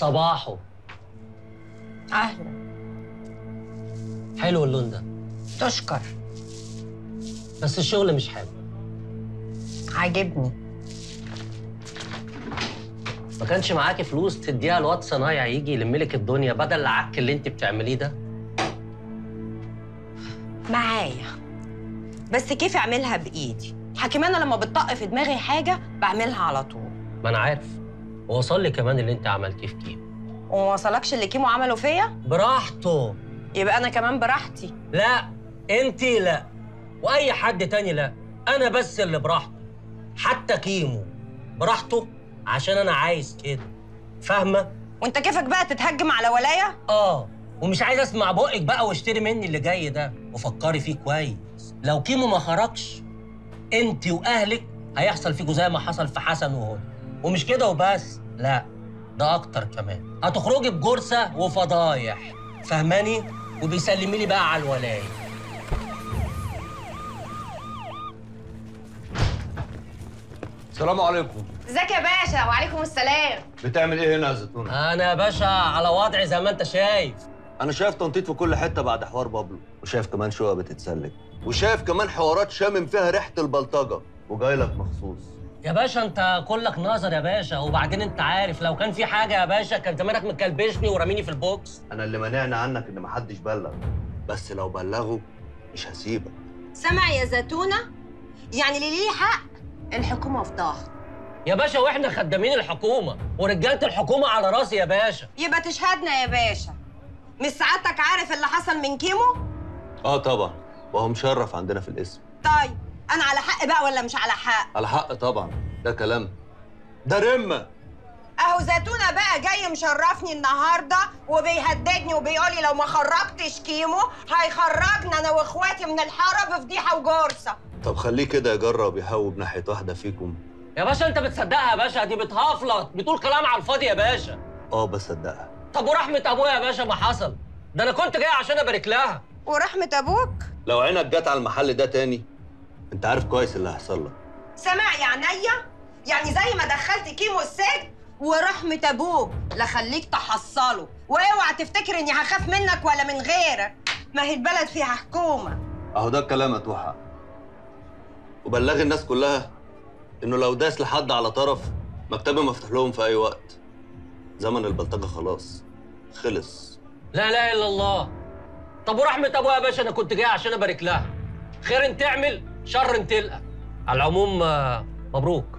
صباحو. اهلا. حلو اللون ده. تشكر. بس الشغل مش حلو. عاجبني. ما كانش معاكي فلوس تديها الواد صنايع يجي يلملك الدنيا بدل العك اللي انت بتعمليه ده؟ معايا. بس كيف اعملها بايدي؟ حكيم انا لما بتطق في دماغي حاجه بعملها على طول. ما انا عارف. ووصل لي كمان اللي انت عملتيه في كيمو. وما وصلكش اللي كيمو عمله فيا؟ براحته. يبقى انا كمان براحتي. لا انت لا، واي حد تاني لا. انا بس اللي براحته. حتى كيمو براحته عشان انا عايز كده، فاهمه؟ وانت كيفك بقى تتهجم على ولايه؟ اه، ومش عايز اسمع بقك بقى واشتري مني اللي جاي ده. وفكري فيه كويس، لو كيمو ما خرجش انت واهلك هيحصل فيكوا زي ما حصل في حسن وهدى. ومش كده وبس، لا ده اكتر كمان. هتخرجي بجرسه وفضايح، فاهماني؟ وبيسلمي لي بقى على الولايه. السلام عليكم. ازيك يا باشا؟ وعليكم السلام. بتعمل ايه هنا يا زيتونه؟ انا يا باشا على وضعي زي ما انت شايف. انا شايف تنطيط في كل حته بعد حوار بابلو، وشايف كمان شقه بتتسلك، وشايف كمان حوارات شامم فيها ريحه البلطجه، وجاي لك مخصوص. يا باشا انت كلك نظر يا باشا، وبعدين انت عارف لو كان في حاجه يا باشا كان زمانك مكلبشني ورميني في البوكس. انا اللي مانعني عنك ان محدش بلغ، بس لو بلغوا مش هسيبك. سمع يا زيتونه؟ يعني اللي ليه حق الحكومه في ضغط. يا باشا واحنا خدامين الحكومه ورجاله الحكومه على راسي يا باشا. يبقى تشهدنا يا باشا. مش سعادتك عارف اللي حصل من كيمو؟ اه طبعا، وهو مشرف عندنا في الاسم. طيب انا على حق بقى ولا مش على حق؟ على حق طبعا. ده كلام ده رمه. اهو زيتونه بقى جاي مشرفني النهارده وبيهددني وبيقول لي لو ما خرجتش كيمو هيخرجنا انا واخواتي من الحاره بفضيحه وجرسه. طب خليه كده يجرب يهوب ناحيه واحده فيكم. يا باشا انت بتصدقها يا باشا؟ دي بتهافلط، بتقول كلام على الفاضي يا باشا. اه بصدقها. طب ورحمه ابويا يا باشا ما حصل، ده انا كنت جاي عشان ابارك لها. ورحمه ابوك؟ لو عينك جت على المحل ده تاني انت عارف كويس اللي هيحصل لك. سمع يا عينيا؟ يعني زي ما دخلت كيمو السجن ورحمه ابوك لا خليك تحصله، واوعى تفتكر اني هخاف منك ولا من غيرك، ما هي البلد فيها حكومه. اهو ده الكلام يا توحى. وبلغي الناس كلها انه لو داس لحد على طرف مكتبي مفتوح لهم في اي وقت. زمن البلطجه خلاص خلص. لا لا الا الله. طب ورحمه ابويا يا باشا انا كنت جاي عشان ابارك لها. خير ان تعمل شر ان تلقى. على العموم مبروك.